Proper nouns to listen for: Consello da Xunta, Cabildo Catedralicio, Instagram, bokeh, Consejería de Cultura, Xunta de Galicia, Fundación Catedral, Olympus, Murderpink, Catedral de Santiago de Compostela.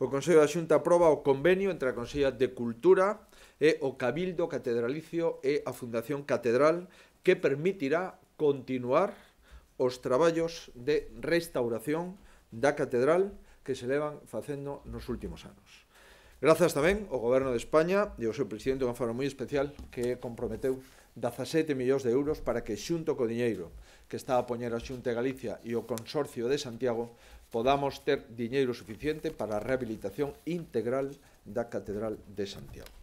O Consejo da Xunta aproba o convenio entre a Consejería de Cultura e o Cabildo Catedralicio e a Fundación Catedral que permitirá continuar os traballos de restauración da catedral que se levan facendo nos últimos anos. Grazas tamén ao Goberno de España e ao seu presidente de forma moi especial que comprometeu 17 millóns de euros para que xunto co diñeiro que está a poñer a Xunta de Galicia e o Consorcio de Santiago podamos ter diñeiro suficiente para a rehabilitación integral da Catedral de Santiago.